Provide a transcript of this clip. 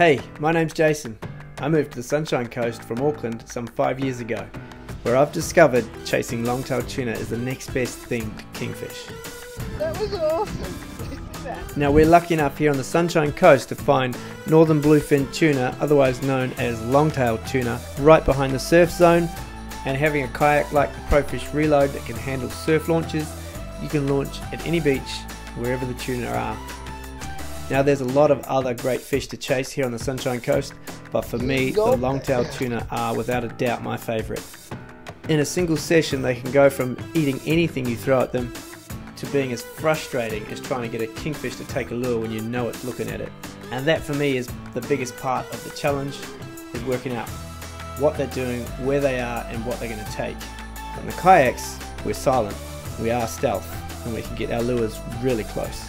Hey, my name's Jason. I moved to the Sunshine Coast from Auckland some 5 years ago, where I've discovered chasing long-tailed tuna is the next best thing to kingfish. That was awesome. Now we're lucky enough here on the Sunshine Coast to find Northern Bluefin Tuna, otherwise known as long-tailed tuna, right behind the surf zone, and having a kayak like the Pro Fish Reload that can handle surf launches, you can launch at any beach wherever the tuna are. Now there's a lot of other great fish to chase here on the Sunshine Coast, but for me the long-tailed tuna are without a doubt my favourite. In a single session they can go from eating anything you throw at them to being as frustrating as trying to get a kingfish to take a lure when you know it's looking at it. And that for me is the biggest part of the challenge, is working out what they're doing, where they are and what they're going to take. On the kayaks we're silent, we are stealth, and we can get our lures really close.